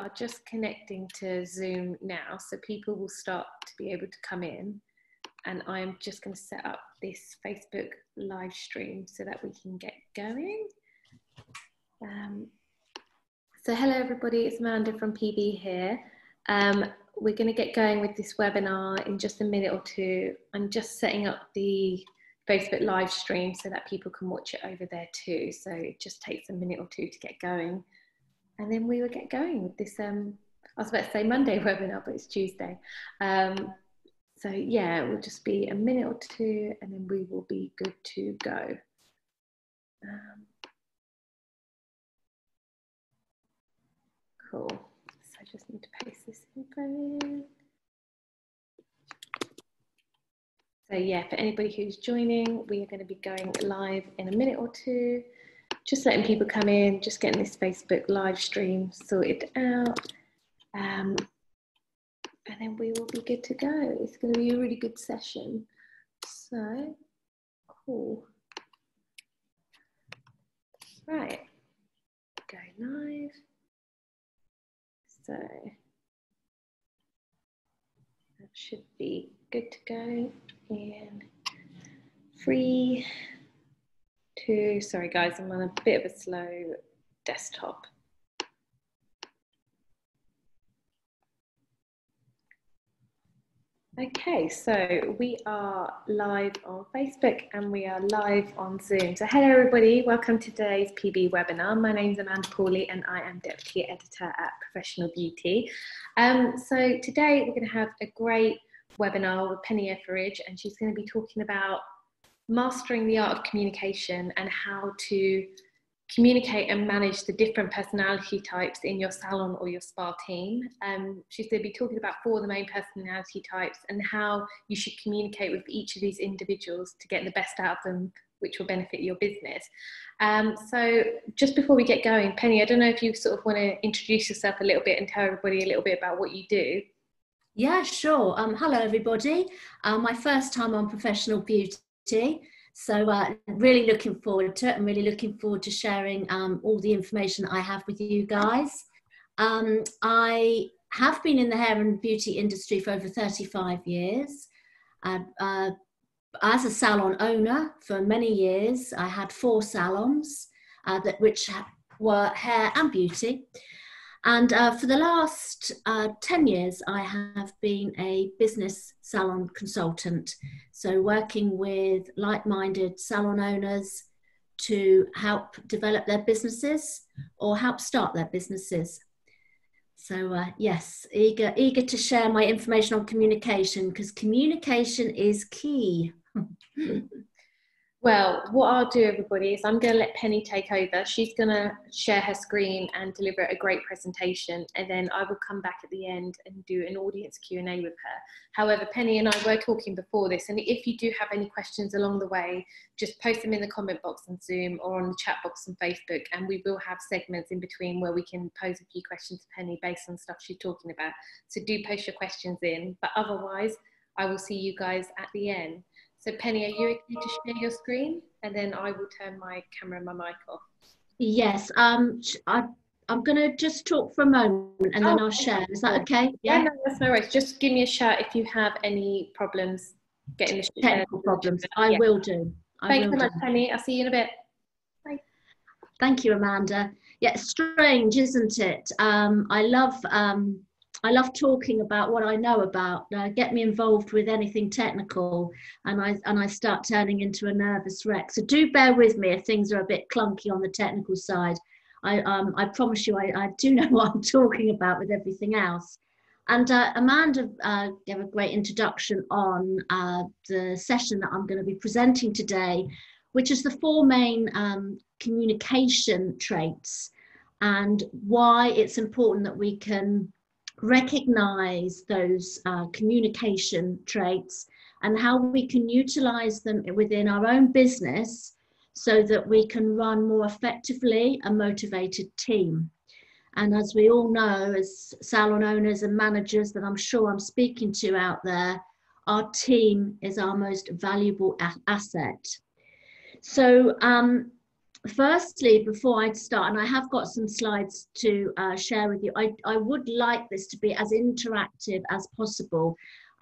are just connecting to Zoom now, so people will start to be able to come in, and I'm just going to set up this Facebook live stream so that we can get going. So hello everybody, it's Amanda from PB here. We're going to get going with this webinar in just a minute or two. I'm just setting up the Facebook live stream so that people can watch it over there too. So it just takes a minute or two to get going. And then we will get going with this, I was about to say Monday webinar, but it's Tuesday. So yeah, it will just be a minute or two and then we will be good to go. Cool, so I just need to paste this info in. So yeah, for anybody who's joining, we are going to be going live in a minute or two. Just letting people come in, just getting this Facebook live stream sorted out. And then we will be good to go. It's going to be a really good session. So, cool. Right, go live. So that should be good to go in 3, 2, sorry guys, I'm on a bit of a slow desktop. Okay, so we are live on Facebook and we are live on Zoom. So hello everybody, welcome to today's PB webinar. My name's Amanda Pauley and I am Deputy Editor at Professional Beauty. So today we're going to have a great webinar with Penny Etheridge, and she's going to be talking about mastering the art of communication and how to communicate and manage the different personality types in your salon or your spa team. She's going to be talking about 4 of the main personality types and how you should communicate with each of these individuals to get the best out of them, which will benefit your business. So just before we get going, Penny, I don't know if you sort of want to introduce yourself a little bit and tell everybody a little bit about what you do. Yeah, sure. Hello everybody. My first time on Professional Beauty. So really looking forward to it. I'm really looking forward to sharing all the information that I have with you guys. I have been in the hair and beauty industry for over 35 years. As a salon owner for many years, I had 4 salons, which were hair and beauty. And for the last 10 years, I have been a business salon consultant. So working with like-minded salon owners to help develop their businesses or help start their businesses. So yes, eager to share my information on communication, because communication is key. Well, what I'll do, everybody, is I'm going to let Penny take over. She's going to share her screen and deliver a great presentation, and then I will come back at the end and do an audience Q&A with her. However, Penny and I were talking before this, and if you do have any questions along the way, just post them in the comment box on Zoom or on the chat box on Facebook, and we will have segments in between where we can pose a few questions to Penny based on stuff she's talking about. So do post your questions in, but otherwise, I will see you guys at the end. So Penny, are you okay to share your screen? And then I will turn my camera and my mic off. Yes, I'm gonna just talk for a moment and then I'll share, is that okay? Yeah, no, that's no worries. Just give me a shout if you have any problems getting the technical problems, I will do. Thanks so much, Penny, I'll see you in a bit. Bye. Thank you, Amanda. Yeah, it's strange, isn't it? I love talking about what I know about. Get me involved with anything technical and I start turning into a nervous wreck. So do bear with me if things are a bit clunky on the technical side. I promise you I do know what I'm talking about with everything else. And Amanda gave a great introduction on the session that I'm going to be presenting today, which is the 4 main communication traits and why it's important that we can recognize those communication traits and how we can utilize them within our own business so that we can run more effectively a motivated team. And as we all know, as salon owners and managers that I'm sure I'm speaking to out there, our team is our most valuable asset. So Firstly, before I start, and I have got some slides to share with you, I would like this to be as interactive as possible.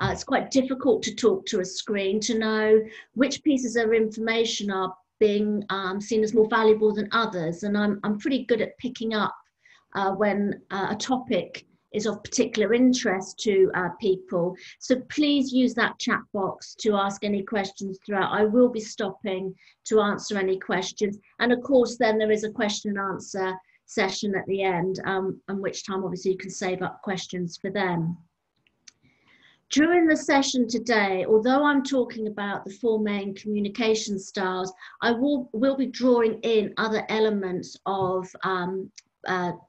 It's quite difficult to talk to a screen to know which pieces of information are being seen as more valuable than others. And I'm pretty good at picking up when a topic is of particular interest to people. So please use that chat box to ask any questions throughout. I will be stopping to answer any questions. And of course, then there is a question and answer session at the end, in which time obviously you can save up questions for them. During the session today, although I'm talking about the four main communication styles, I will be drawing in other elements of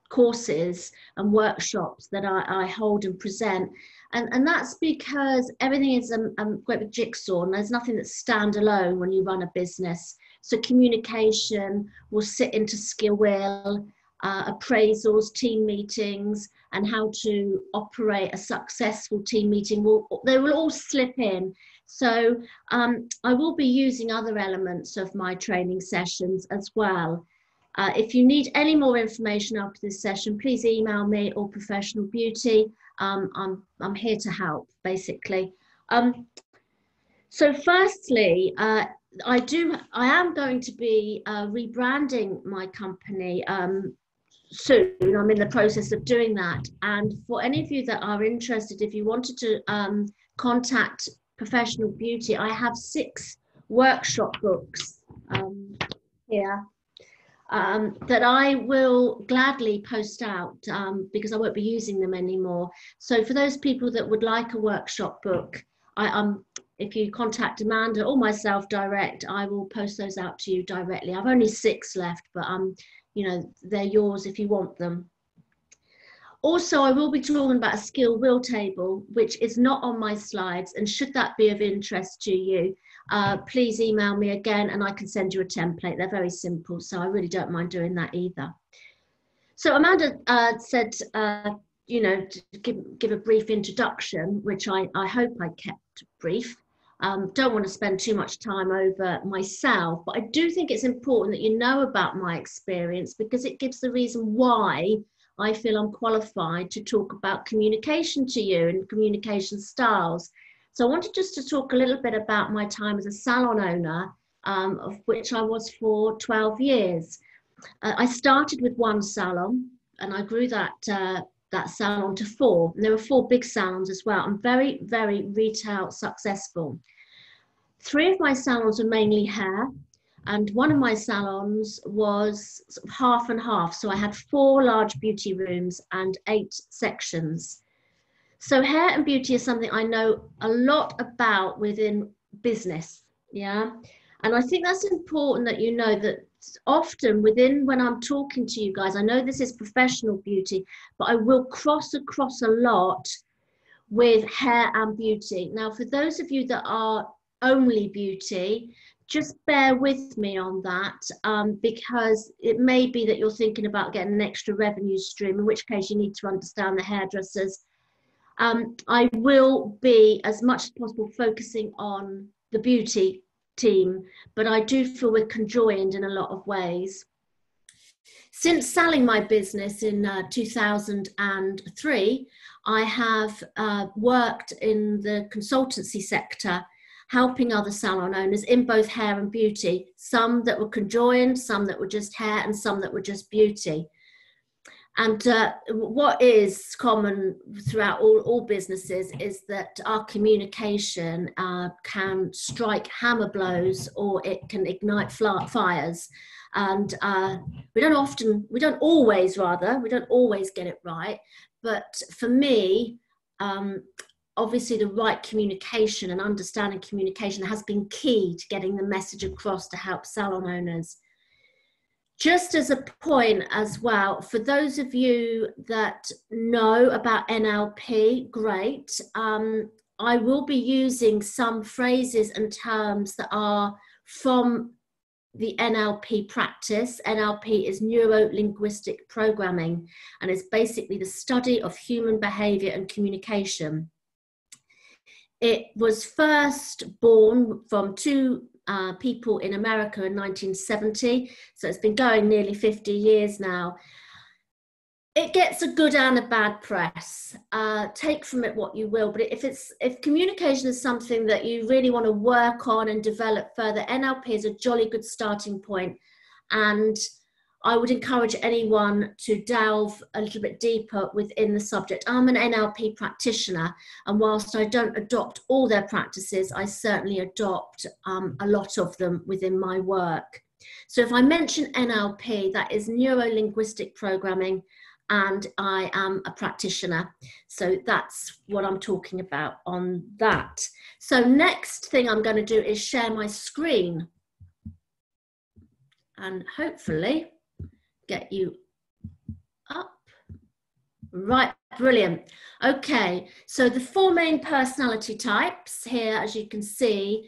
courses and workshops that I hold and present. And that's because everything is a jigsaw, and there's nothing that's standalone when you run a business. So communication will sit into skill wheel, appraisals, team meetings, and how to operate a successful team meeting. They will all slip in. So I will be using other elements of my training sessions as well. If you need any more information after this session, please email me or Professional Beauty. I'm here to help, basically. So firstly, I am going to be rebranding my company soon. I'm in the process of doing that. And for any of you that are interested, if you wanted to contact Professional Beauty, I have 6 workshop books here. That I will gladly post out because I won't be using them anymore. So for those people that would like a workshop book, if you contact Amanda or myself direct, I will post those out to you directly. I've only 6 left, but you know, they're yours if you want them. Also, I will be talking about a skill wheel table, which is not on my slides, and should that be of interest to you, please email me again and I can send you a template. They're very simple, so I really don't mind doing that either. So Amanda said, you know, to give a brief introduction, which I hope I kept brief. Don't want to spend too much time over myself, but I do think it's important that you know about my experience because it gives the reason why I feel I'm qualified to talk about communication to you and communication styles. So I wanted just to talk a little bit about my time as a salon owner, of which I was for 12 years. I started with 1 salon and I grew that salon to 4. And there were 4 big salons as well, and very, very retail successful. 3 of my salons were mainly hair, and one of my salons was sort of half and half. So I had 4 large beauty rooms and 8 sections. So hair and beauty is something I know a lot about within business, yeah? And I think that's important that you know that often within when I'm talking to you guys, I know this is Professional Beauty, but I will cross across a lot with hair and beauty. Now, for those of you that are only beauty, just bear with me on that because it may be that you're thinking about getting an extra revenue stream, in which case you need to understand the hairdressers. I will be, as much as possible, focusing on the beauty team, but I do feel we're conjoined in a lot of ways. Since selling my business in 2003, I have worked in the consultancy sector, helping other salon owners in both hair and beauty, some that were conjoined, some that were just hair, and some that were just beauty. And what is common throughout all businesses is that our communication can strike hammer blows, or it can ignite fires. And we don't always get it right. But for me, obviously the right communication and understanding communication has been key to getting the message across to help salon owners. Just as a point as well, for those of you that know about NLP, great. I will be using some phrases and terms that are from the NLP practice. NLP is Neuro Linguistic Programming, and it's basically the study of human behavior and communication. It was first born from two people in America in 1970. So it's been going nearly 50 years now. It gets a good and a bad press. Take from it what you will, but if communication is something that you really want to work on and develop further, NLP is a jolly good starting point. And I would encourage anyone to delve a little bit deeper within the subject. I'm an NLP practitioner, and whilst I don't adopt all their practices, I certainly adopt a lot of them within my work. So if I mention NLP, that is Neuro Linguistic Programming, and I am a practitioner. So that's what I'm talking about on that. So next thing I'm going to do is share my screen and hopefully get you up. Right, brilliant. Okay, so the four main personality types here, as you can see,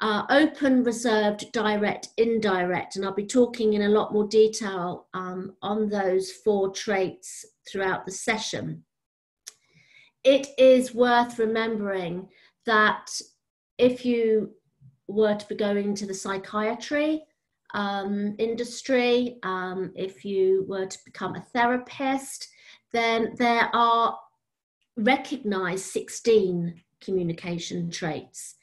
are open, reserved, direct, indirect, and I'll be talking in a lot more detail on those four traits throughout the session. It is worth remembering that if you were to be going to the psychiatry industry, if you were to become a therapist, then there are recognized 16 communication traits.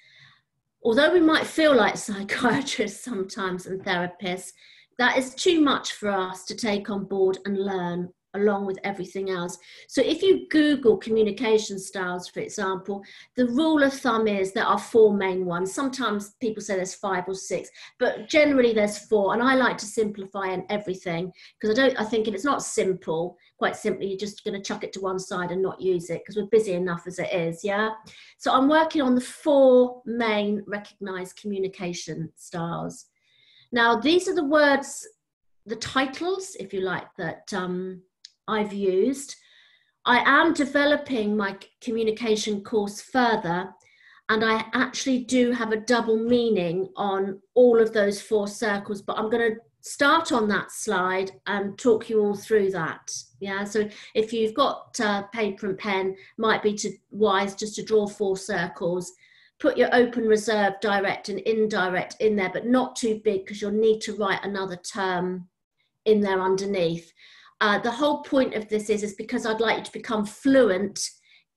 Although we might feel like psychiatrists sometimes and therapists, that is too much for us to take on board and learn along with everything else. So if you Google communication styles, for example, the rule of thumb is there are four main ones. Sometimes people say there's five or six, but generally there's four. And I like to simplify in everything because I think if it's not simple, quite simply, you're just going to chuck it to one side and not use it because we're busy enough as it is, yeah? So I'm working on the four main recognized communication styles. Now, these are the words, the titles, if you like, that I've used. I am developing my communication course further, and I actually do have a double meaning on all of those four circles, but I'm going to start on that slide and talk you all through that. Yeah, so if you've got paper and pen, might be wise just to draw four circles. Put your open, reserve, direct and indirect in there, but not too big because you'll need to write another term in there underneath. The whole point of this is because I'd like you to become fluent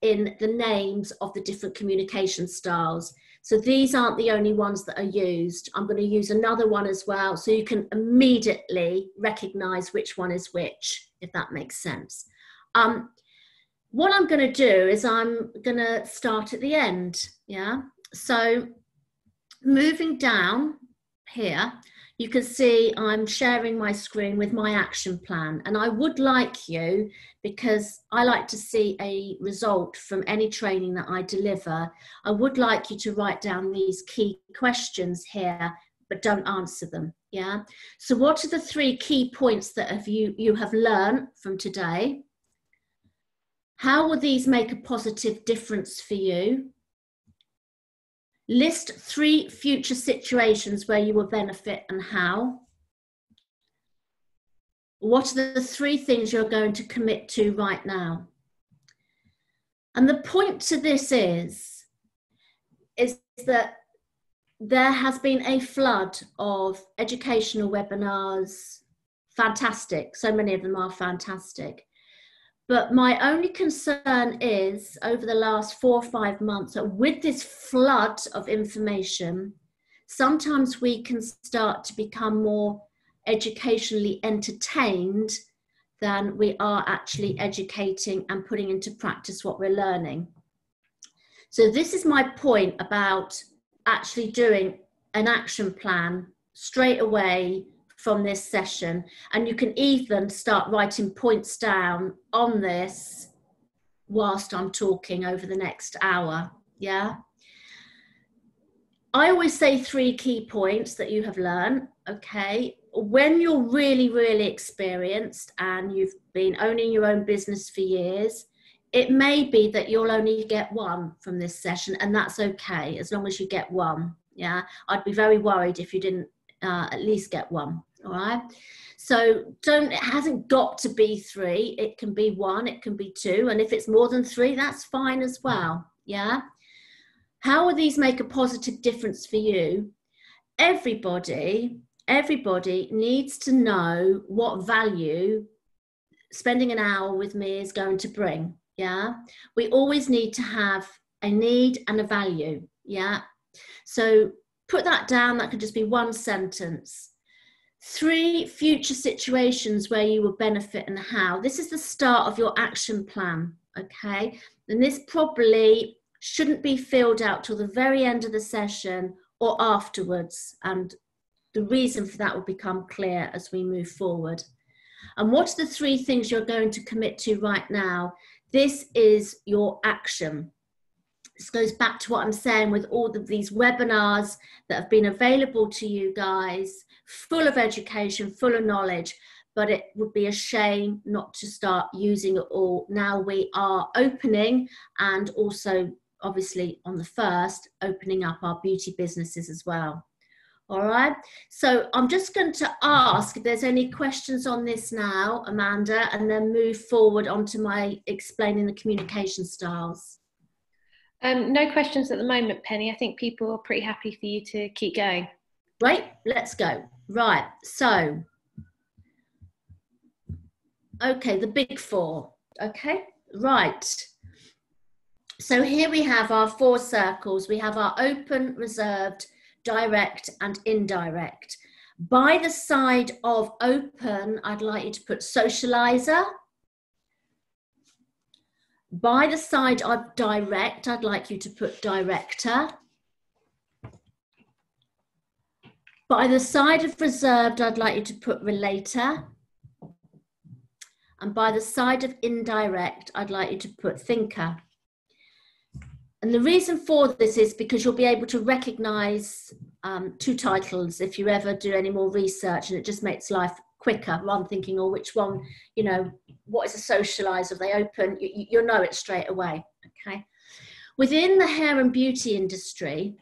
in the names of the different communication styles. So these aren't the only ones that are used. I'm going to use another one as well, so you can immediately recognize which one is which, if that makes sense. What I'm going to do is I'm going to start at the end, yeah? So moving down here, you can see I'm sharing my screen with my action plan, and I would like you, because I like to see a result from any training that I deliver, I would like you to write down these key questions here, but don't answer them, yeah? So what are the three key points that you have learned from today? How will these make a positive difference for you? List three future situations where you will benefit and how. What are the three things you're going to commit to right now? And the point to this is that there has been a flood of educational webinars. Fantastic. So many of them are fantastic. But my only concern is over the last 4 or 5 months that with this flood of information, sometimes we can start to become more educationally entertained than we are actually educating and putting into practice what we're learning. So this is my point about actually doing an action plan straight away from this session, and you can even start writing points down on this whilst I'm talking over the next hour, yeah? I always say three key points that you have learned, okay? When you're really, really experienced and you've been owning your own business for years, it may be that you'll only get one from this session, and that's okay, as long as you get one, yeah? I'd be very worried if you didn't at least get one. All right. So don't, it hasn't got to be three. It can be one, it can be two. And if it's more than three, that's fine as well. Yeah. How will these make a positive difference for you? everybody needs to know what value spending an hour with me is going to bring. Yeah. We always need to have a need and a value. Yeah. So put that down. That could just be one sentence. 3 future situations where you will benefit and how. This is the start of your action plan. Okay. And this probably shouldn't be filled out till the very end of the session or afterwards. And the reason for that will become clear as we move forward. And what are the 3 things you're going to commit to right now? This is your action. This goes back to what I'm saying with all of these webinars that have been available to you guys, full of education, full of knowledge, but it would be a shame not to start using it all. Now we are opening, and also obviously on the 1st, opening up our beauty businesses as well. All right, so I'm just going to ask if there's any questions on this now, Amanda, and then move forward onto my explaining the communication styles. No questions at the moment, Penny. I think people are pretty happy for you to keep going. Right, let's go. Right, so, okay, the big 4, okay, right. So here we have our 4 circles. We have our open, reserved, direct and indirect. By the side of open, I'd like you to put socializer. By the side of direct, I'd like you to put director. By the side of reserved, I'd like you to put relator. And by the side of indirect, I'd like you to put thinker. And the reason for this is because you'll be able to recognize 2 titles if you ever do any more research, and it just makes life quicker rather than thinking, oh, which one, you know, what is a socializer? They open, you'll know it straight away, okay? Within the hair and beauty industry,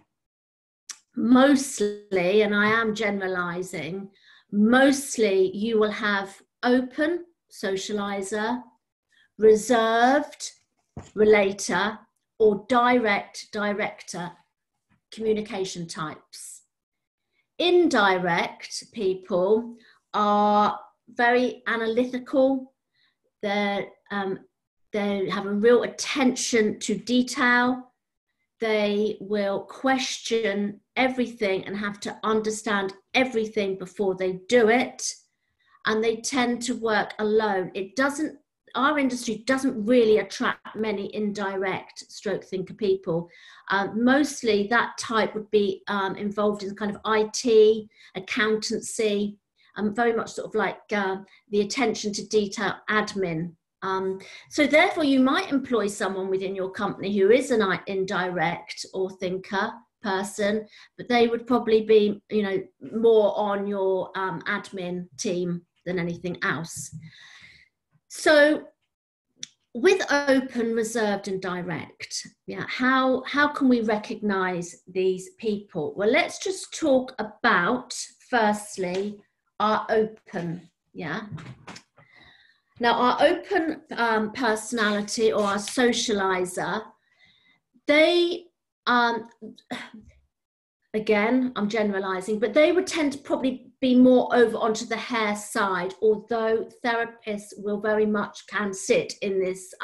mostly, and I am generalizing, mostly you will have open, socializer, reserved, relator, or direct, director communication types. Indirect people are very analytical. They have a real attention to detail. They will question everything and have to understand everything before they do it. And they tend to work alone. Our industry doesn't really attract many indirect stroke thinker people. Mostly that type would be involved in kind of IT, accountancy, and very much sort of like the attention to detail admin. So therefore you might employ someone within your company who is an indirect or thinker person, but they would probably be, you know, more on your admin team than anything else. So with open, reserved and direct, yeah, how can we recognize these people? Well, let's just talk about, firstly, our open, yeah. Now, our open personality or our socializer, they, again, I'm generalizing, but they would tend to probably be more over onto the hair side, although therapists will very much can sit in this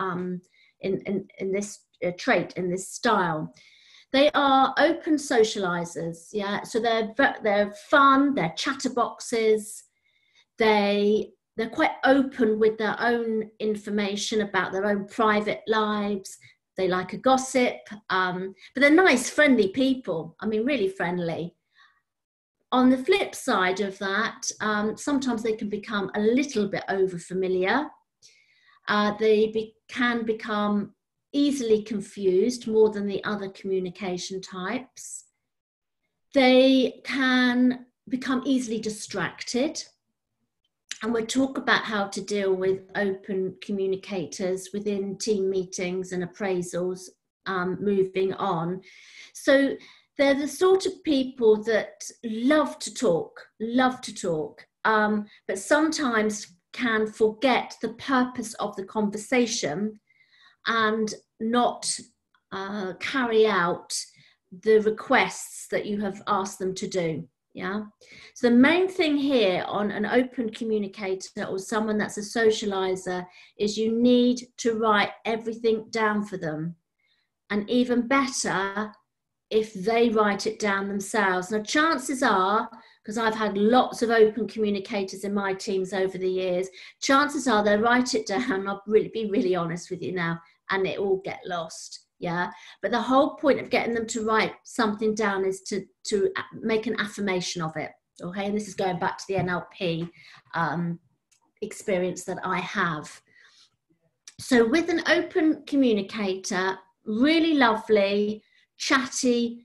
trait, in this style. They are open socializers, yeah. So they're fun, they're chatterboxes, they're quite open with their own information about their own private lives. They like a gossip, but they're nice, friendly people. I mean, really friendly. On the flip side of that, sometimes they can become a little bit over-familiar. They can become easily confused more than the other communication types. They can become easily distracted. And we'll talk about how to deal with open communicators within team meetings and appraisals moving on. So they're the sort of people that love to talk, but sometimes can forget the purpose of the conversation and not carry out the requests that you have asked them to do. Yeah. So the main thing here on an open communicator or someone that's a socializer is you need to write everything down for them. And even better if they write it down themselves. Now, chances are, because I've had lots of open communicators in my teams over the years, chances are they'll write it down. I'll really be really honest with you now, and it all get lost. Yeah, but the whole point of getting them to write something down is to make an affirmation of it, okay? And this is going back to the NLP experience that I have. So with an open communicator, really lovely, chatty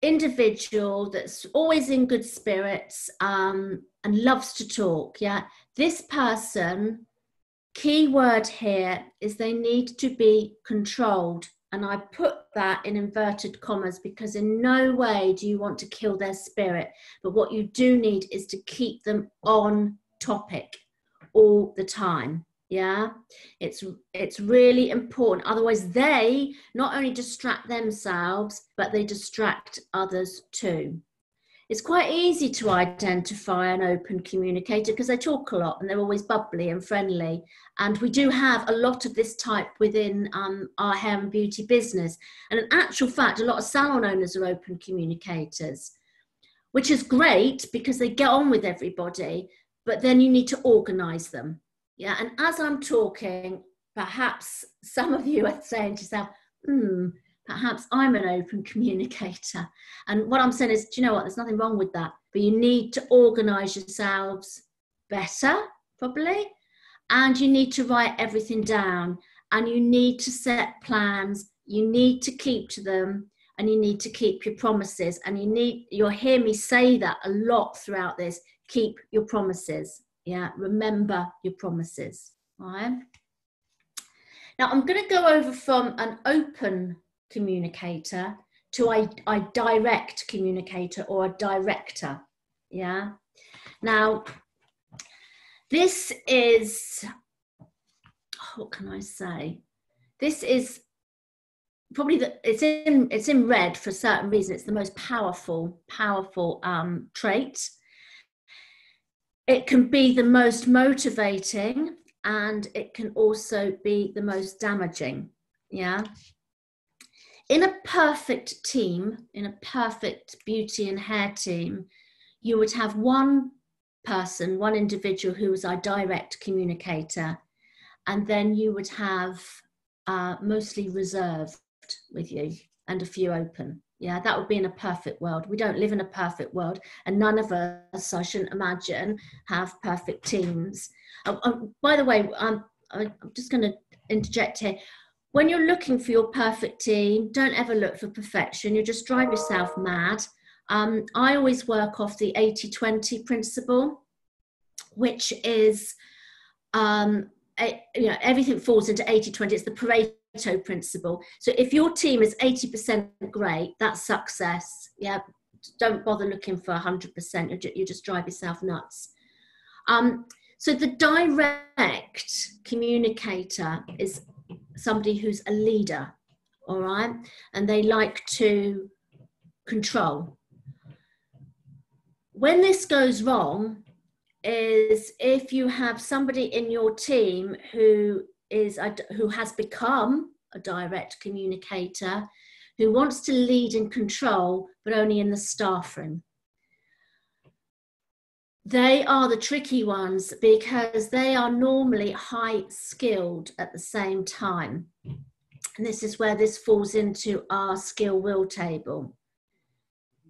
individual that's always in good spirits and loves to talk, yeah? This person, key word here, is they need to be controlled. And I put that in inverted commas because in no way do you want to kill their spirit. But what you do need is to keep them on topic all the time. Yeah, it's really important. Otherwise, they not only distract themselves, but they distract others too. It's quite easy to identify an open communicator because they talk a lot and they're always bubbly and friendly. And we do have a lot of this type within our hair and beauty business. And in actual fact, a lot of salon owners are open communicators, which is great because they get on with everybody, but then you need to organize them. Yeah, and as I'm talking, perhaps some of you are saying to yourself, perhaps I'm an open communicator. And what I'm saying is, do you know what? There's nothing wrong with that. But you need to organise yourselves better, probably. And you need to write everything down. And you need to set plans. You need to keep to them. And you need to keep your promises. And you'll hear me say that a lot throughout this. Keep your promises. Yeah, remember your promises. All right. Now, I'm going to go over from an open communicator to a direct communicator or a director. Yeah. Now, this is, what can I say? This is probably it's in red for a certain reason. It's the most powerful trait. It can be the most motivating and it can also be the most damaging. Yeah. In a perfect team, in a perfect beauty and hair team, you would have one person, one individual who was our direct communicator, and then you would have mostly reserved with you and a few open. Yeah, that would be in a perfect world. We don't live in a perfect world, and none of us, I shouldn't imagine, have perfect teams. By the way, I'm just going to interject here. When you're looking for your perfect team, don't ever look for perfection. You just drive yourself mad. I always work off the 80-20 principle, which is you know, everything falls into 80-20. It's the Pareto principle. So if your team is 80% great, that's success. Yeah, don't bother looking for 100%. You just drive yourself nuts. So the direct communicator is somebody who's a leader, all right? And they like to control. When this goes wrong is if you have somebody in your team who has become a direct communicator, who wants to lead and control, but only in the staff room. They are the tricky ones because they are normally high skilled at the same time. And this is where this falls into our skill will table.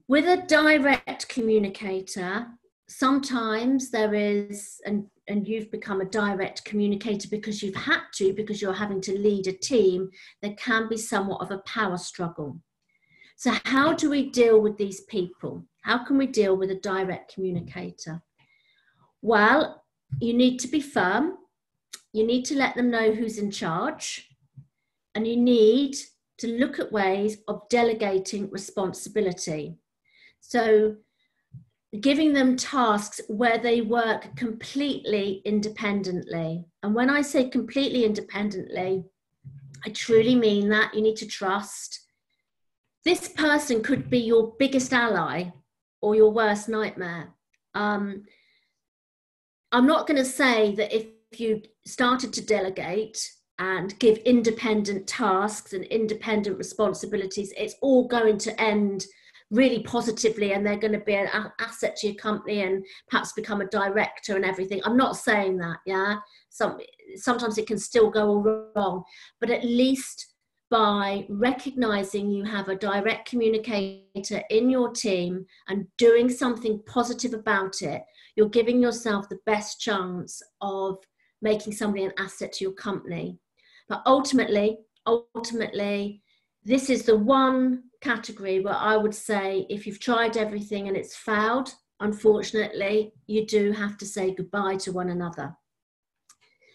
With a direct communicator, sometimes there is, and you've become a direct communicator because you've had to, because you're having to lead a team, there can be somewhat of a power struggle. So how do we deal with these people? How can we deal with a direct communicator? Well, you need to be firm. You need to let them know who's in charge. And you need to look at ways of delegating responsibility. So giving them tasks where they work completely independently. And when I say completely independently, I truly mean that. You need to trust. This person could be your biggest ally or your worst nightmare. I'm not going to say that if you started to delegate and give independent tasks and independent responsibilities, it's all going to end really positively and they're going to be an asset to your company and perhaps become a director and everything. I'm not saying that, yeah. Sometimes it can still go all wrong, but at least by recognizing you have a direct communicator in your team and doing something positive about it, you're giving yourself the best chance of making somebody an asset to your company. But ultimately, this is the one category where I would say if you've tried everything and it's failed, unfortunately, you do have to say goodbye to one another.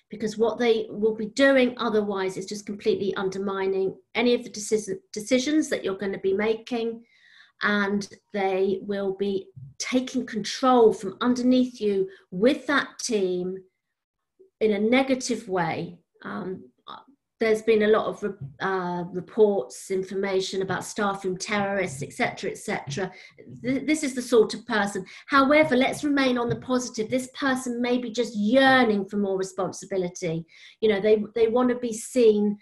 Because what they will be doing otherwise is just completely undermining any of the decisions that you're going to be making, and they will be taking control from underneath you with that team in a negative way. There's been a lot of reports, information about staff room terrorists, etc., etc. This is the sort of person. However, let's remain on the positive. This person may be just yearning for more responsibility. You know, they want to be seen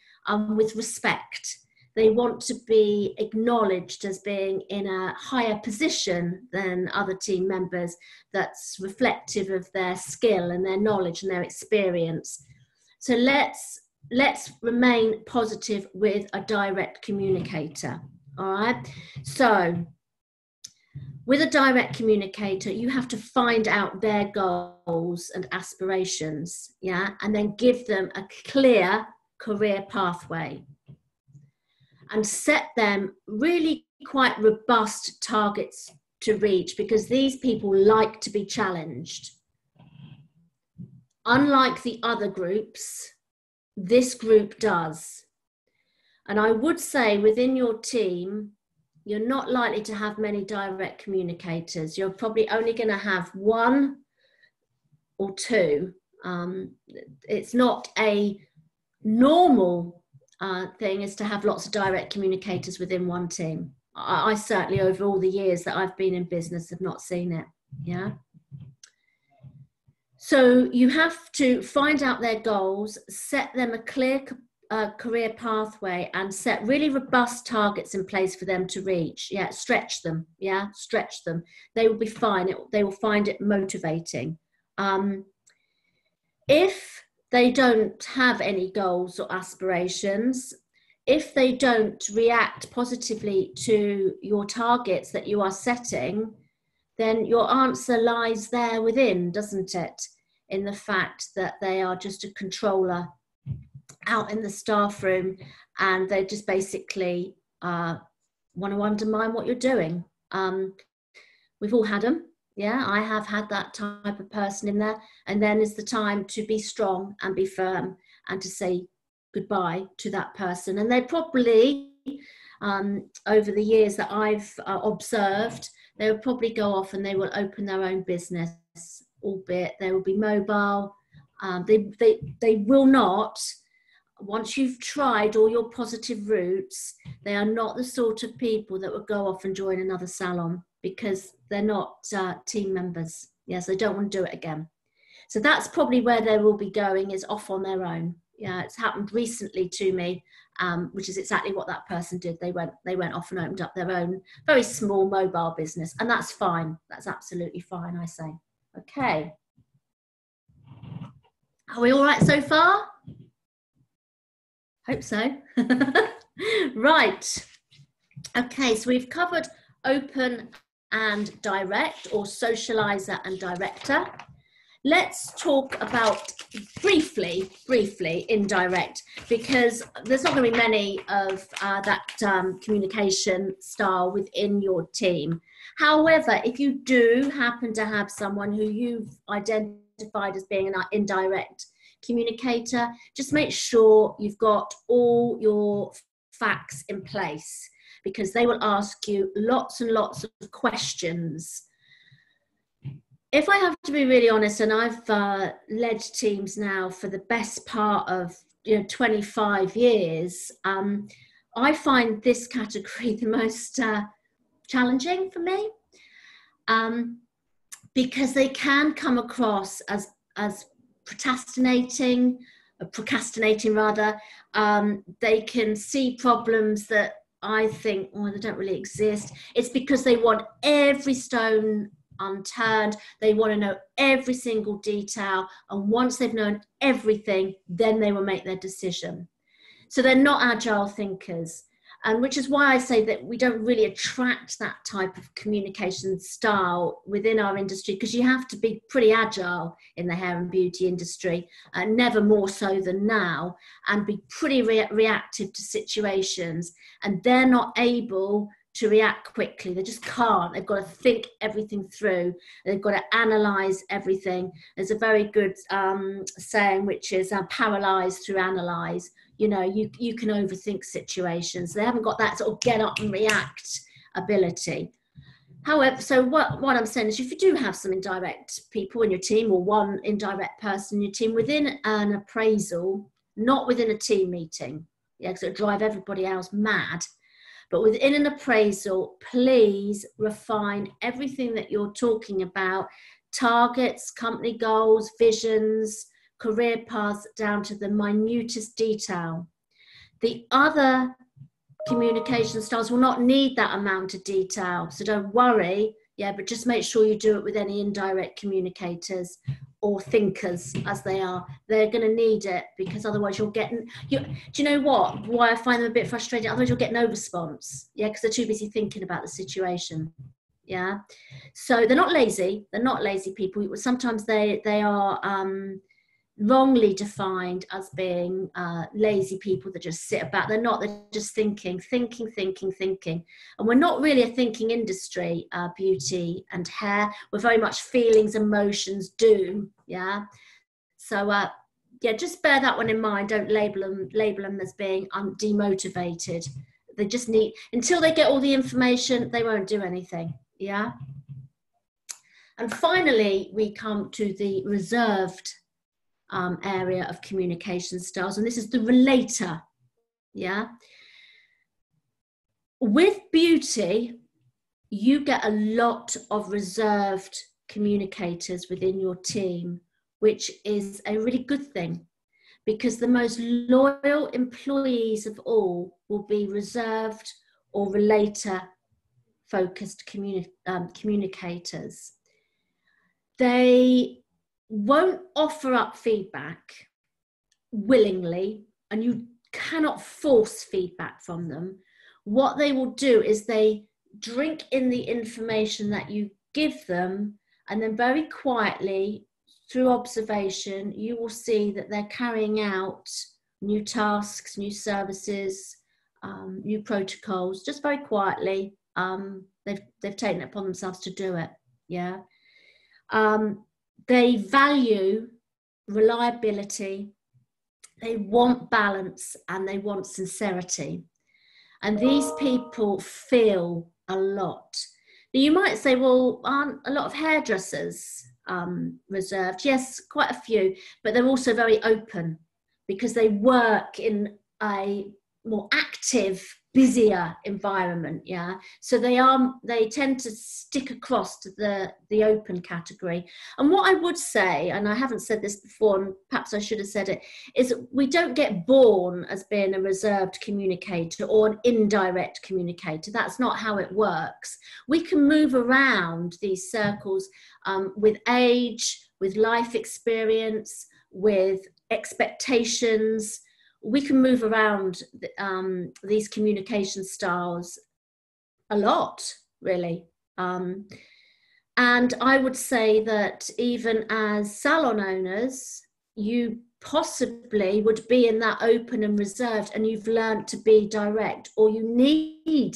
with respect. They want to be acknowledged as being in a higher position than other team members that's reflective of their skill and their knowledge and their experience. So let's remain positive with a direct communicator, all right? So with a direct communicator, you have to find out their goals and aspirations, yeah? And then give them a clear career pathway and set them really quite robust targets to reach, because these people like to be challenged. Unlike the other groups, this group does. And I would say within your team, you're not likely to have many direct communicators. You're probably only going to have one or two. It's not a normal thing is to have lots of direct communicators within one team. I certainly, over all the years that I've been in business, have not seen it, yeah? So you have to find out their goals, set them a clear career pathway, and set really robust targets in place for them to reach. Yeah, stretch them, yeah? Stretch them. They will be fine. They will find it motivating. If they don't have any goals or aspirations, if they don't react positively to your targets that you are setting, then your answer lies there within, doesn't it? In the fact that they are just a controller out in the staff room and they just basically want to undermine what you're doing. We've all had them. Yeah, I have had that type of person in there. And then is the time to be strong and be firm and to say goodbye to that person. And they probably, over the years that I've observed, they will probably go off and they will open their own business, albeit they will be mobile. They will not, once you've tried all your positive routes, they are not the sort of people that would go off and join another salon, because they're not team members. Yes, they don't want to do it again. So that's probably where they will be going, is off on their own. Yeah, it's happened recently to me, which is exactly what that person did. They went off and opened up their own very small mobile business, and that's fine. That's absolutely fine, I say. Okay. Are we all right so far? Hope so. Right. Okay, so we've covered open and direct, or socializer and director. Let's talk about briefly indirect, because there's not going to be many of that communication style within your team. However, if you do happen to have someone who you've identified as being an indirect communicator, just make sure you've got all your facts in place, because they will ask you lots and lots of questions. If I have to be really honest, and I've led teams now for the best part of 25 years, I find this category the most challenging for me. because they can come across as procrastinating rather. They can see problems that I think, oh, they don't really exist. It's because they want every stone unturned. They want to know every single detail. And once they've known everything, then they will make their decision. So they're not agile thinkers. And which is why I say that we don't really attract that type of communication style within our industry, because you have to be pretty agile in the hair and beauty industry, never more so than now, and be pretty reactive to situations. And they're not able to react quickly. They just can't. They've got to think everything through. They've got to analyze everything. There's a very good saying, which is paralyze through analyze. You know, you can overthink situations. They haven't got that sort of get up and react ability. However, so what I'm saying is, if you do have some indirect people in your team, or one indirect person in your team, within an appraisal, not within a team meeting, yeah, because it'll drive everybody else mad, but within an appraisal, please refine everything that you're talking about, targets, company goals, visions, career paths, down to the minutest detail. The other communication styles will not need that amount of detail, so don't worry, yeah, but just make sure you do it with any indirect communicators or thinkers, as they are. They're going to need it, because otherwise you're getting, do you know what, why I find them a bit frustrating? Otherwise you'll get no response, yeah, because they're too busy thinking about the situation. Yeah, so they're not lazy. They're not lazy people. Sometimes they are wrongly defined as being lazy people that just sit about. They're not. They're just thinking. And we're not really a thinking industry, beauty and hair. We're very much feelings, emotions, do, yeah. So yeah, just bear that one in mind. Don't label them as being demotivated. They just need, until they get all the information, they won't do anything, yeah. And finally, we come to the reserved area of communication styles, and this is the relator, yeah. With beauty, you get a lot of reserved communicators within your team, which is a really good thing, because the most loyal employees of all will be reserved or relator focused communicators. They won't offer up feedback willingly, and you cannot force feedback from them. What they will do is they drink in the information that you give them, and then very quietly, through observation, you will see that they're carrying out new tasks, new services, new protocols, just very quietly. They've taken it upon themselves to do it, yeah. They value reliability, they want balance, and they want sincerity. And these people feel a lot. Now you might say, well, aren't a lot of hairdressers reserved? Yes, quite a few, but they're also very open, because they work in a more active, busier environment, yeah. So they tend to stick across to the open category. And what I would say, and I haven't said this before, and perhaps I should have said it, is we don't get born as being a reserved communicator or an indirect communicator. That's not how it works. We can move around these circles with age, with life experience, with expectations. We can move around these communication styles a lot, really. And I would say that even as salon owners, you possibly would be in that open and reserved, and you've learned to be direct, or you need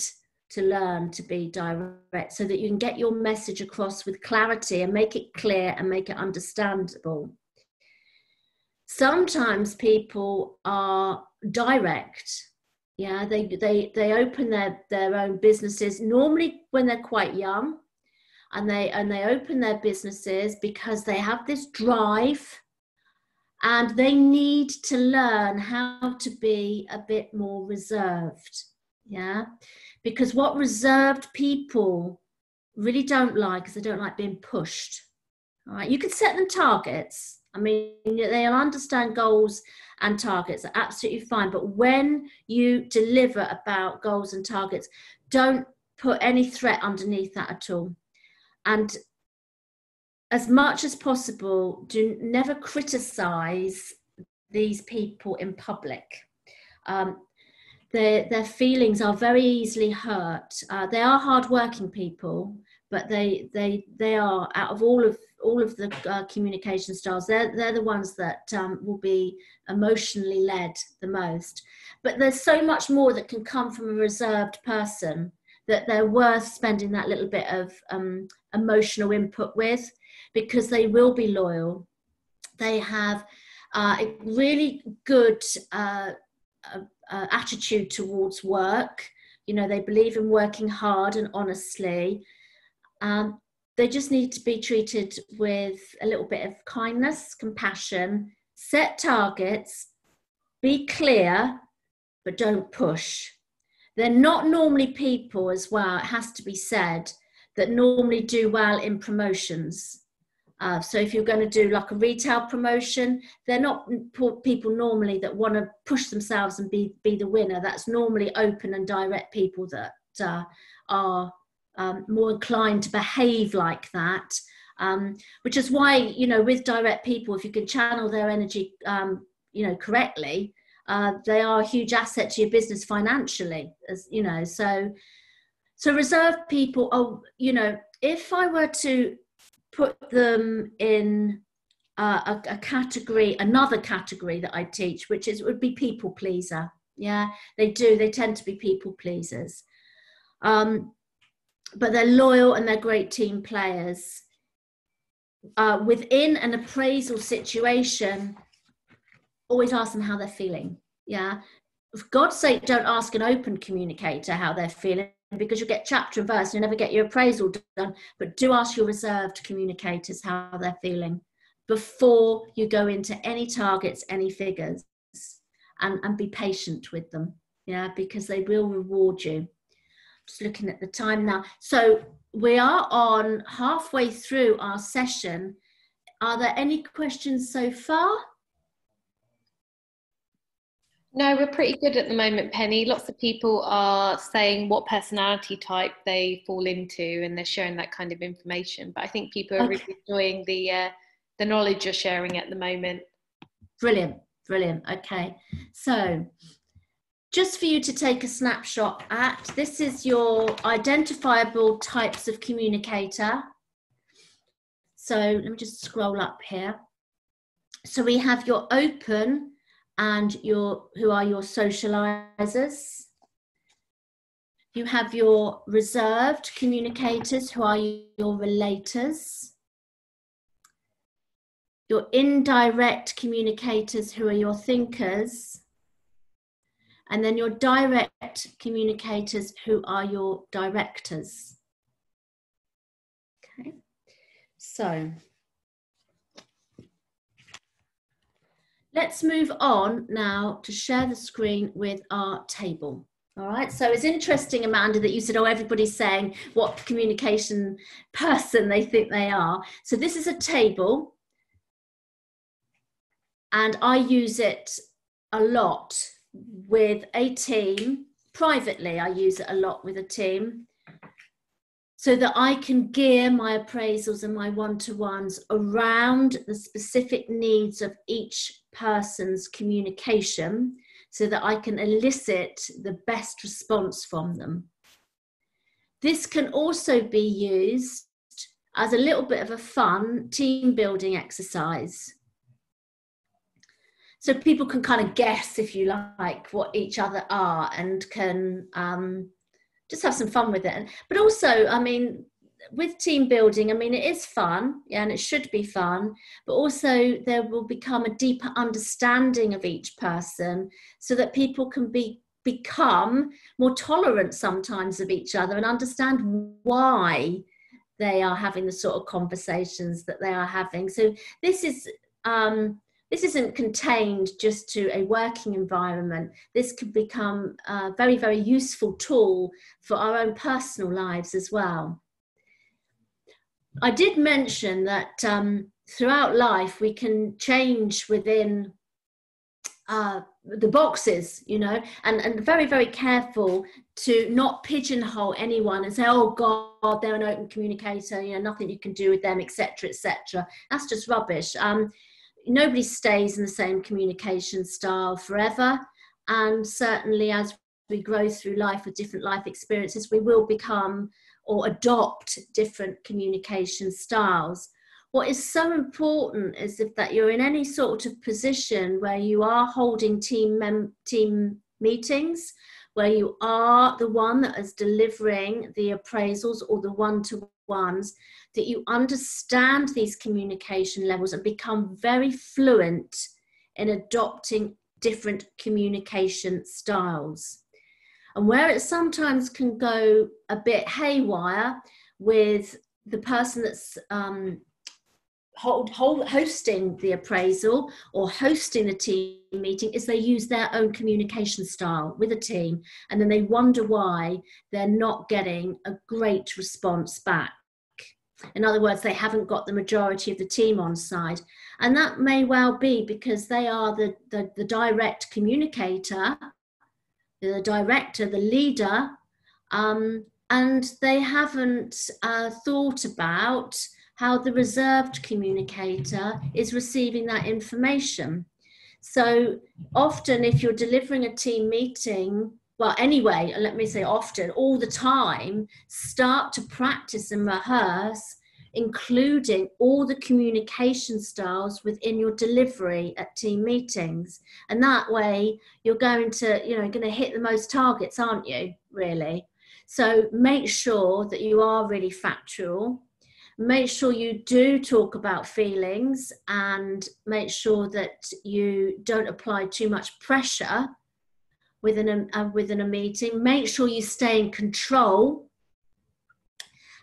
to learn to be direct, so that you can get your message across with clarity and make it clear and make it understandable. Sometimes people are direct, yeah, they open their own businesses, normally when they're quite young, and they open their businesses because they have this drive, and they need to learn how to be a bit more reserved, yeah, because what reserved people really don't like is they don't like being pushed. All right, you can set them targets. I mean, they'll understand goals and targets are absolutely fine. But when you deliver about goals and targets, don't put any threat underneath that at all. And as much as possible, do never criticize these people in public. Their feelings are very easily hurt. They are hardworking people, but they are, out of all of the communication styles, they're the ones that will be emotionally led the most. But there's so much more that can come from a reserved person that they're worth spending that little bit of emotional input with, because they will be loyal. They have a really good attitude towards work. You know, they believe in working hard and honestly. They just need to be treated with a little bit of kindness, compassion, set targets, be clear, but don't push. They're not normally people as well, it has to be said, that normally do well in promotions. So if you're going to do like a retail promotion, they're not people normally that want to push themselves and be the winner. That's normally open and direct people that are more inclined to behave like that, which is why, you know, with direct people, if you can channel their energy, you know, correctly, they are a huge asset to your business financially, as you know. So reserved people are, you know, if I were to put them in a category, another category that I teach, which is would be people pleaser. Yeah, they tend to be people pleasers. But they're loyal and they're great team players. Within an appraisal situation, always ask them how they're feeling. Yeah, for God's sake, don't ask an open communicator how they're feeling, because you'll get chapter and verse and you'll never get your appraisal done. But do ask your reserved communicators how they're feeling before you go into any targets, any figures, and be patient with them. Yeah, because they will reward you. Just looking at the time now. So we are on halfway through our session. Are there any questions so far? No, we're pretty good at the moment, Penny. Lots of people are saying what personality type they fall into, and they're sharing that kind of information. But I think people are really enjoying the knowledge you're sharing at the moment. Brilliant, brilliant. Okay, so just for you to take a snapshot at, this is your identifiable types of communicator. So let me just scroll up here. So we have your open and who are your socializers. You have your reserved communicators, who are your relators. Your indirect communicators, who are your thinkers. And then your direct communicators, who are your directors. Okay, so let's move on now to share the screen with our table. All right, so it's interesting, Amanda, that you said, oh, everybody's saying what communication person they think they are. So this is a table, and I use it a lot with a team. Privately, I use it a lot with a team so that I can gear my appraisals and my one-to-ones around the specific needs of each person's communication, so that I can elicit the best response from them. This can also be used as a little bit of a fun team building exercise. So people can kind of guess, if you like, what each other are, and can just have some fun with it. But also, I mean, with team building, I mean, it is fun, yeah, and it should be fun, but also there will become a deeper understanding of each person, so that people can become more tolerant sometimes of each other and understand why they are having the sort of conversations that they are having. So this isn't contained just to a working environment. This could become a very, very useful tool for our own personal lives as well. I did mention that throughout life we can change within the boxes, you know, and very, very careful to not pigeonhole anyone and say, oh God, they're an open communicator, you know, nothing you can do with them, etc., etc. That's just rubbish. Nobody stays in the same communication style forever, and certainly as we grow through life with different life experiences, we will become or adopt different communication styles. What is so important is if that you're in any sort of position where you are holding team meetings, where you are the one that is delivering the appraisals or the one-to-ones, that you understand these communication levels and become very fluent in adopting different communication styles. And where it sometimes can go a bit haywire with the person that's hosting the appraisal or hosting the team meeting is they use their own communication style with a team, and then they wonder why they're not getting a great response back. In other words, they haven't got the majority of the team on side. And that may well be because they are the direct communicator, the director, the leader, and they haven't thought about how the reserved communicator is receiving that information. So often if you're delivering a team meeting, well, anyway, let me say often, all the time, start to practice and rehearse, including all the communication styles within your delivery at team meetings. And that way you're going to, you know, going to hit the most targets, aren't you, really? So make sure that you are really factual. Make sure you do talk about feelings, and make sure that you don't apply too much pressure within a meeting. Make sure you stay in control,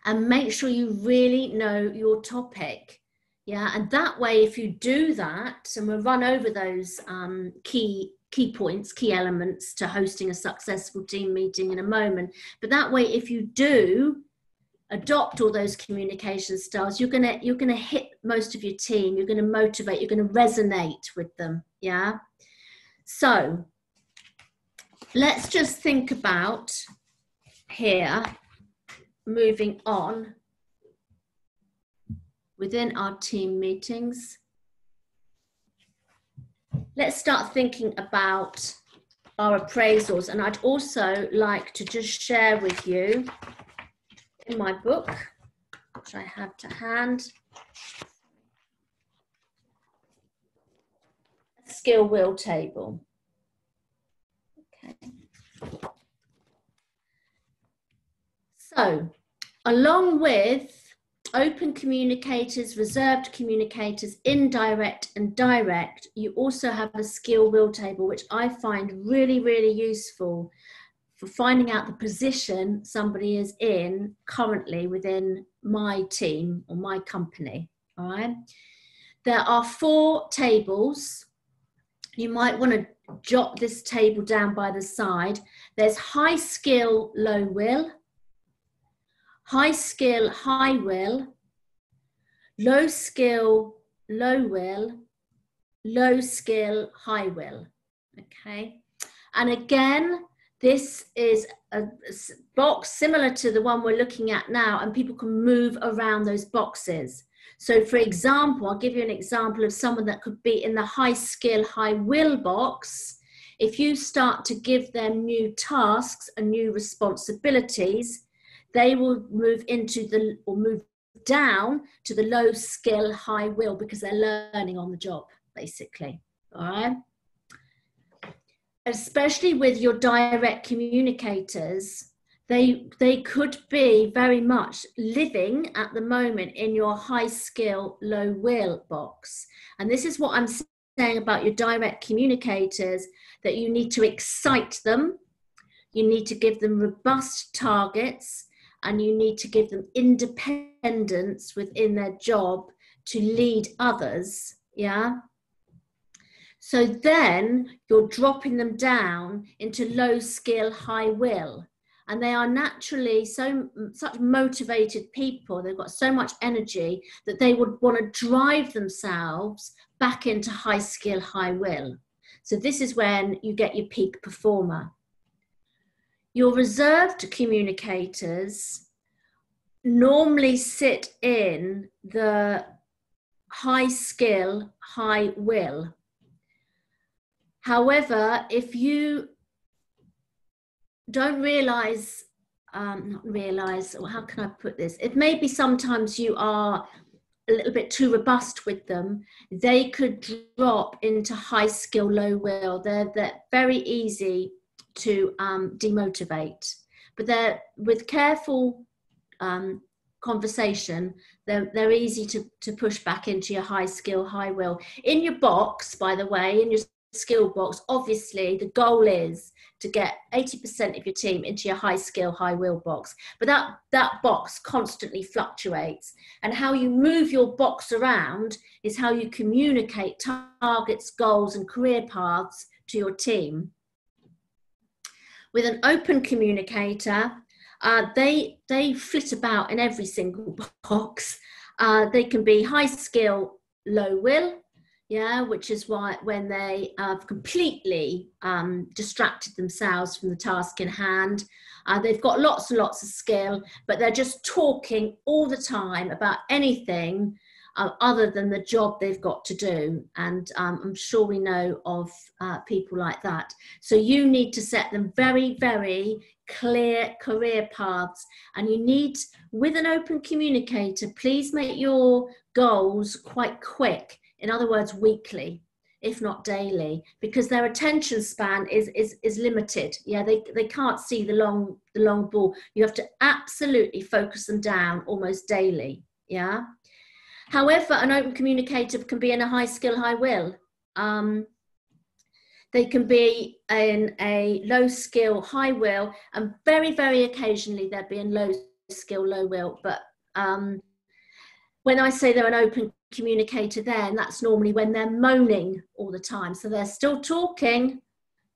and make sure you really know your topic. Yeah, and that way, if you do that, and we'll run over those key points, key elements to hosting a successful team meeting in a moment. But that way, if you do adopt all those communication styles, you're gonna hit most of your team. You're gonna motivate. You're gonna resonate with them. Yeah. So let's just think about here. Moving on within our team meetings, let's start thinking about our appraisals. And I'd also like to just share with you in my book, which I have to hand, a skill wheel table. Okay. So, along with open communicators, reserved communicators, indirect and direct, you also have a skill wheel table, which I find really, really useful for finding out the position somebody is in currently within my team or my company. All right. There are 4 tables. You might want to jot this table down by the side. There's high skill, low will. High skill, high will, low skill, low will, low skill, high will, okay? And again, this is a box similar to the one we're looking at now, and people can move around those boxes. So for example, I'll give you an example of someone that could be in the high skill, high will box. If you start to give them new tasks and new responsibilities, they will move into the, or move down to the low skill, high will, because they're learning on the job, basically, all right? Especially with your direct communicators, they could be very much living at the moment in your high skill, low will box. And this is what I'm saying about your direct communicators, that you need to excite them, you need to give them robust targets, and you need to give them independence within their job to lead others, yeah? So then you're dropping them down into low skill, high will. and they are naturally such motivated people. They've got so much energy that they would want to drive themselves back into high skill, high will. So this is when you get your peak performer. Your reserved communicators normally sit in the high skill, high will. However, if you don't realize, how can I put this? If maybe sometimes you are a little bit too robust with them, they could drop into high skill, low will. They're very easy to demotivate, but with careful conversation, they're easy to push back into your high skill, high will. In your box, by the way, in your skill box, obviously the goal is to get 80% of your team into your high skill, high will box. But that box constantly fluctuates. And how you move your box around is how you communicate targets, goals, and career paths to your team. With an open communicator, they flit about in every single box. They can be high skill, low will, yeah, which is why when they have completely distracted themselves from the task in hand, they've got lots and lots of skill, but they're just talking all the time about anything other than the job they've got to do. And I'm sure we know of people like that. So you need to set them very, very clear career paths, and you need, with an open communicator, please make your goals quite quick. In other words, weekly, if not daily, because their attention span is limited. Yeah, they can't see the long ball. You have to absolutely focus them down almost daily. Yeah. However, an open communicator can be in a high skill, high will. They can be in a low skill, high will, and very, very occasionally they'll be in low skill, low will. But when I say they're an open communicator then, that's normally when they're moaning all the time. So they're still talking,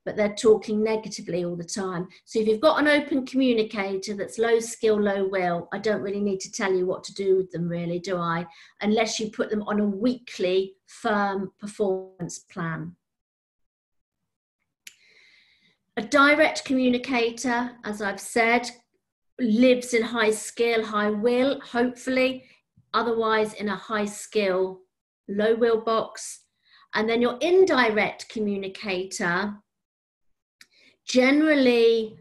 but they're talking negatively all the time. So if you've got an open communicator that's low skill, low will, I don't really need to tell you what to do with them, really, do I? Unless you put them on a weekly firm performance plan. A direct communicator, as I've said, lives in high skill, high will, hopefully, otherwise in a high skill, low will box. And then your indirect communicator generally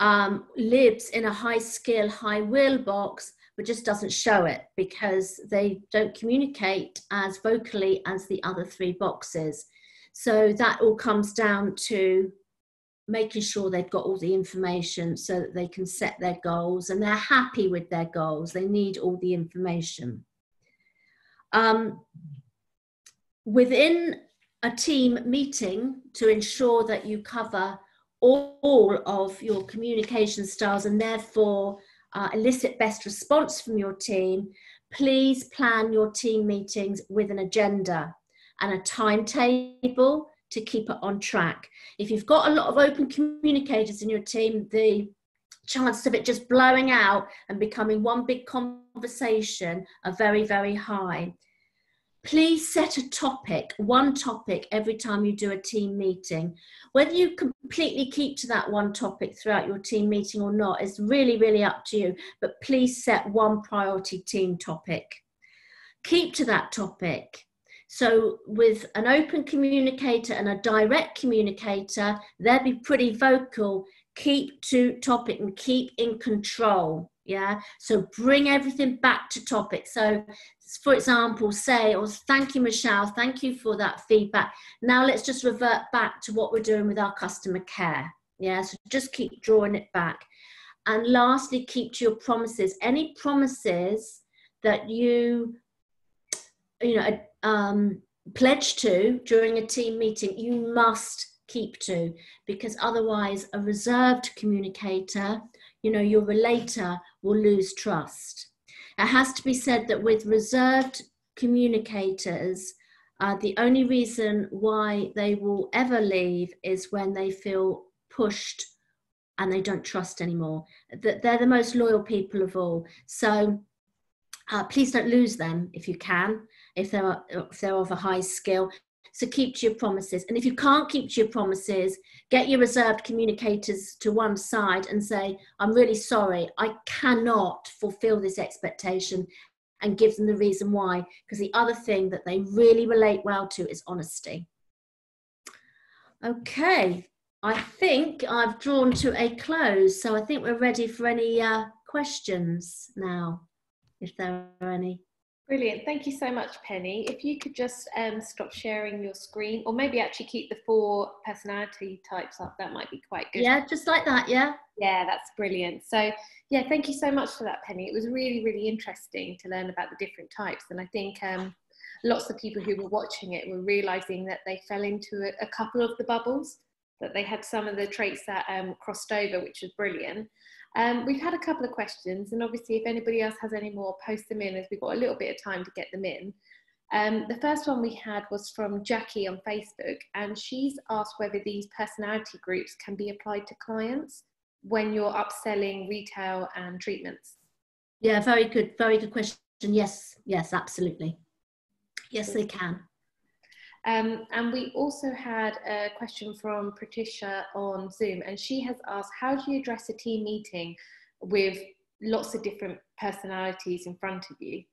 lives in a high skill, high will box, but just doesn't show it because they don't communicate as vocally as the other three boxes. So that all comes down to making sure they've got all the information so that they can set their goals and they're happy with their goals. They need all the information. Within a team meeting, to ensure that you cover all of your communication styles and therefore elicit best response from your team, please plan your team meetings with an agenda and a timetable to keep it on track. If you've got a lot of open communicators in your team, the chance of it just blowing out and becoming one big conversation are very, very high. Please set a topic, one topic every time you do a team meeting. Whether you completely keep to that one topic throughout your team meeting or not is really, really up to you, but please set one priority team topic. Keep to that topic. So with an open communicator and a direct communicator, they'll be pretty vocal. Keep to topic and keep in control, yeah? So bring everything back to topic. So for example, say, oh, thank you, Michelle. Thank you for that feedback. Now let's just revert back to what we're doing with our customer care. Yeah, so just keep drawing it back. And lastly, keep to your promises. Any promises that you pledge to during a team meeting, you must keep to, because otherwise a reserved communicator, your relator, will lose trust. It has to be said that with reserved communicators, the only reason why they will ever leave is when they feel pushed and they don't trust anymore. They're the most loyal people of all. So please don't lose them if you can, if they're of a high skill. So keep to your promises. And if you can't keep to your promises, get your reserved communicators to one side and say, I'm really sorry, I cannot fulfill this expectation, and give them the reason why. Because the other thing that they really relate well to is honesty. Okay, I think I've drawn to a close. So I think we're ready for any questions now, if there are any. Brilliant, thank you so much, Penny. If you could just stop sharing your screen, or maybe actually keep the 4 personality types up, that might be quite good. Yeah, just like that, yeah? Yeah, that's brilliant. So yeah, thank you so much for that, Penny. It was really, really interesting to learn about the different types. And I think lots of people who were watching it were realizing that they fell into a couple of the bubbles, that they had some of the traits that crossed over, which was brilliant. We've had a couple of questions, and obviously if anybody else has any more, post them in, as we've got a little bit of time to get them in. The first one we had was from Jackie on Facebook, and she's asked whether these personality groups can be applied to clients when you're upselling retail and treatments. Yeah, very good question. Yes, yes, absolutely. Yes, they can. And we also had a question from Patricia on Zoom, and she has asked, how do you address a team meeting with lots of different personalities in front of you?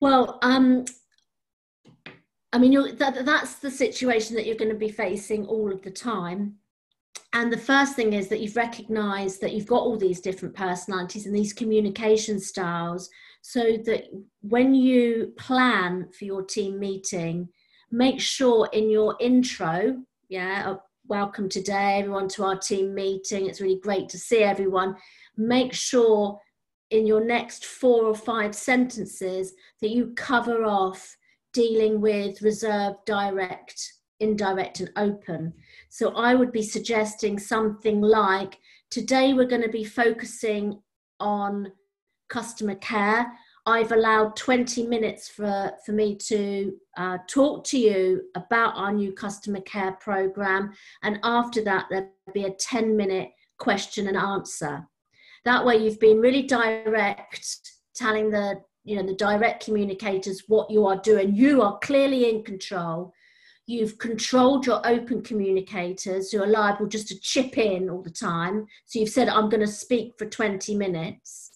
Well, I mean, that's the situation that you're going to be facing all of the time. And the first thing is that you've recognised that you've got all these different personalities and these communication styles, so that when you plan for your team meeting, make sure in your intro, yeah, welcome today, everyone, to our team meeting. It's really great to see everyone. Make sure in your next 4 or 5 sentences that you cover off dealing with reserved, direct, indirect and open. So I would be suggesting something like, today we're going to be focusing on customer care. I've allowed 20 minutes for me to talk to you about our new customer care program, and after that there'll be a 10-minute question and answer. That way you've been really direct, telling the direct communicators what you are doing. You are clearly in control. You've controlled your open communicators, who are liable just to chip in all the time. So you've said, I'm going to speak for 20 minutes.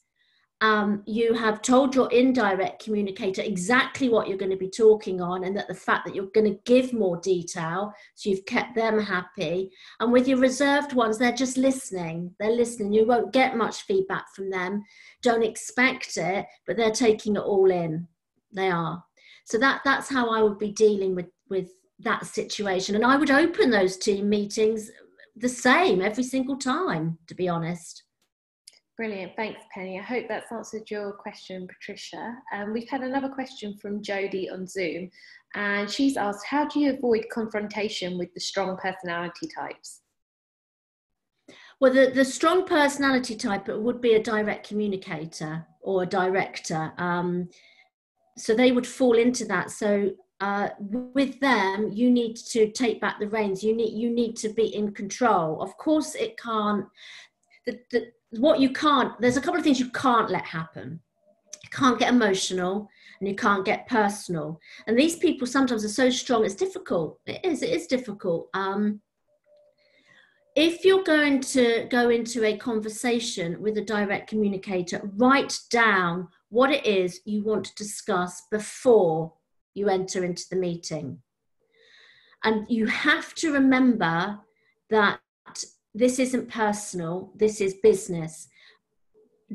You have told your indirect communicator exactly what you're going to be talking on, and that the fact that you're going to give more detail. So you've kept them happy. And with your reserved ones, they're just listening. They're listening. You won't get much feedback from them. Don't expect it, but they're taking it all in. They are. So that's how I would be dealing with that situation. And I would open those team meetings the same every single time, to be honest. Brilliant, thanks Penny. I hope that's answered your question, Patricia. We've had another question from Jodie on Zoom, and she's asked, how do you avoid confrontation with the strong personality types? Well, the strong personality type would be a direct communicator or a director. So they would fall into that. So with them, you need to take back the reins. You need to be in control. Of course, it can't. There's a couple of things you can't let happen. You can't get emotional, and you can't get personal. And these people sometimes are so strong, it's difficult. It is difficult. If you're going to go into a conversation with a direct communicator, write down what it is you want to discuss before you enter into the meeting. And you have to remember that this isn't personal, this is business.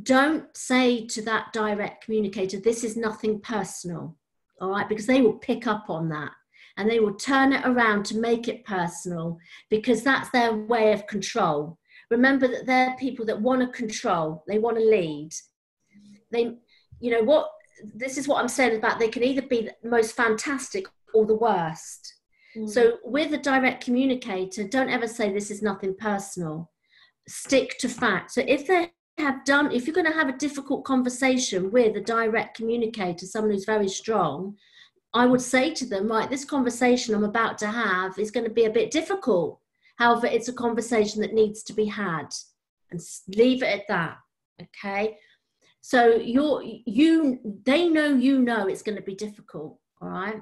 Don't say to that direct communicator, this is nothing personal, all right? Because they will pick up on that, and they will turn it around to make it personal, because that's their way of control. Remember that they're people that want to control, they want to lead. This is what I'm saying about, they can either be the most fantastic or the worst. Mm. So with a direct communicator, don't ever say this is nothing personal. Stick to fact. So if you're going to have a difficult conversation with a direct communicator, someone who's very strong, I would say to them, right, this conversation I'm about to have is going to be a bit difficult. However, it's a conversation that needs to be had, and leave it at that, okay? So they know it's going to be difficult, all right?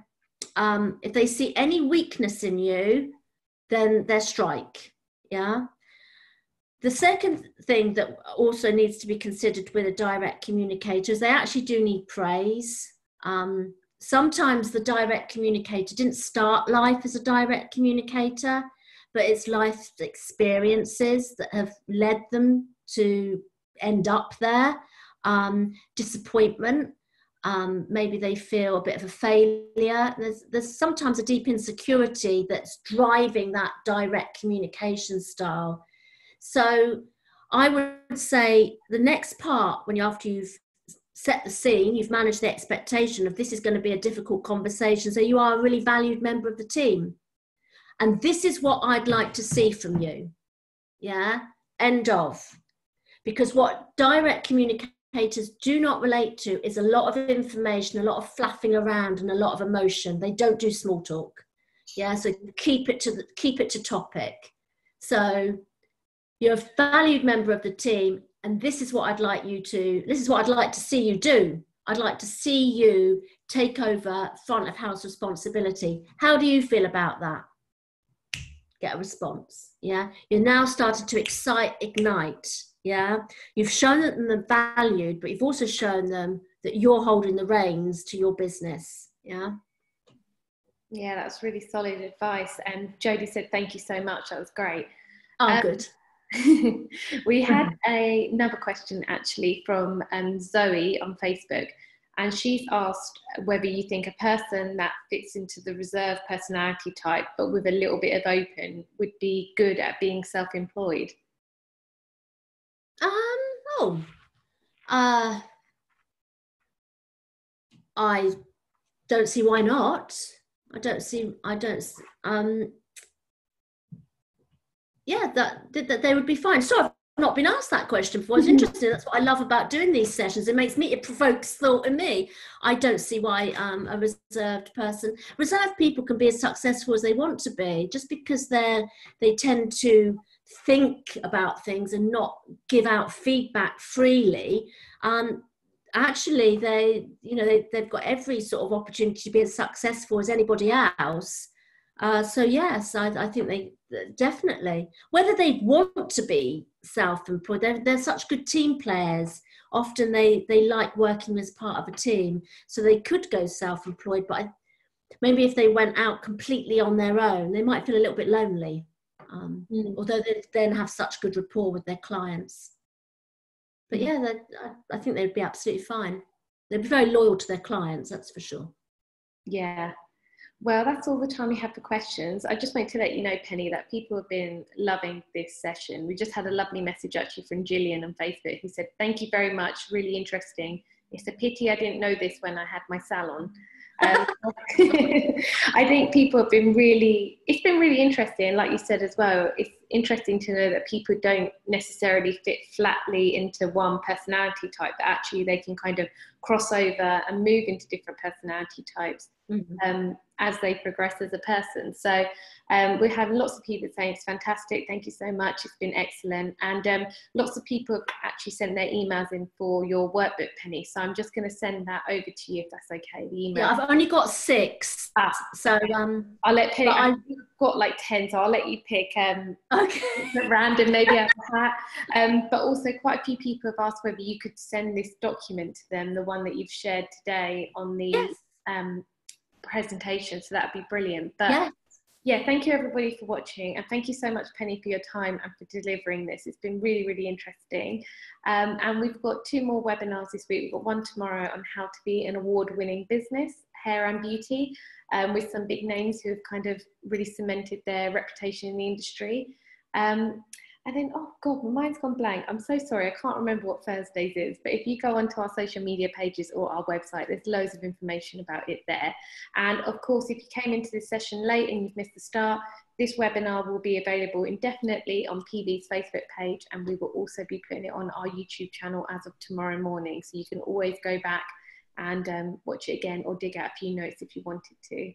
If they see any weakness in you, then they strike, yeah? The second thing that also needs to be considered with a direct communicator is they actually do need praise. Sometimes the direct communicator didn't start life as a direct communicator, but it's life's experiences that have led them to end up there. Disappointment, maybe they feel a bit of a failure. There's sometimes a deep insecurity that's driving that direct communication style. So I would say the next part, after you've set the scene, you've managed the expectation of this is going to be a difficult conversation, so you are a really valued member of the team. And this is what I'd like to see from you. Yeah, end of. Because what direct communicators do not relate to is a lot of information, a lot of fluffing around, and a lot of emotion. They don't do small talk. Yeah, so keep it to topic. So you're a valued member of the team, and this is what I'd like to see you do. I'd like to see you take over front of house responsibility. How do you feel about that? Get a response, yeah? You're now starting to ignite, yeah? You've shown them the value, but you've also shown them that you're holding the reins to your business, yeah? Yeah, that's really solid advice. And Jodie said, thank you so much, that was great. Oh, good. We had another question actually from Zoe on Facebook, and she's asked whether you think a person that fits into the reserve personality type but with a little bit of open would be good at being self-employed. I don't see why not. Yeah, that they would be fine. So I've not been asked that question before. It's interesting. That's what I love about doing these sessions. It provokes thought in me. I don't see why a reserved people can be as successful as they want to be, just because they tend to think about things and not give out feedback freely. Actually, they've got every sort of opportunity to be as successful as anybody else. So yes, I think definitely, whether they want to be self-employed, they're such good team players. Often they like working as part of a team, so they could go self-employed, but maybe if they went out completely on their own, they might feel a little bit lonely, although they then have such good rapport with their clients. But yeah, I think they'd be absolutely fine. They'd be very loyal to their clients, that's for sure. Yeah. Well, that's all the time we have for questions. I just wanted to let you know, Penny, that people have been loving this session. We just had a lovely message actually from Gillian on Facebook, who said, thank you very much, really interesting. It's a pity I didn't know this when I had my salon. I think people have been it's been really interesting. Like you said as well, it's interesting to know that people don't necessarily fit flatly into one personality type, but actually they can kind of cross over and move into different personality types. As they progress as a person. So we're having lots of people saying it's fantastic, thank you so much, it's been excellent, and lots of people have actually sent their emails in for your workbook, Penny, so I'm just going to send that over to you if that's okay, the email. Yeah, I've only got 6, so I'll let Penny, I've got like 10, so I'll let you pick okay. Random, maybe out of that. But also quite a few people have asked whether you could send this document to them, the one that you've shared today on the yes. Presentation, so that'd be brilliant. But yes. Yeah, thank you everybody for watching, and thank you so much, Penny, for your time and for delivering this. It's been really, really interesting. And we've got 2 more webinars this week. We've got one tomorrow on how to be an award-winning business, hair and beauty, with some big names who have kind of really cemented their reputation in the industry. And then, oh God, my mind's gone blank. I'm so sorry. I can't remember what Thursdays is, but if you go onto our social media pages or our website, there's loads of information about it there. And of course, if you came into this session late and you've missed the start, this webinar will be available indefinitely on PV's Facebook page, and we will also be putting it on our YouTube channel as of tomorrow morning. So you can always go back and watch it again or dig out a few notes if you wanted to.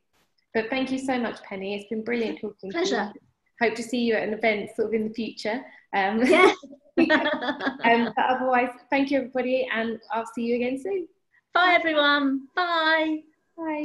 But thank you so much, Penny. It's been brilliant talking to you. Pleasure. hope to see you at an event sort of in the future. Yeah. But otherwise, thank you everybody, and I'll see you again soon. Bye everyone. Bye. Bye.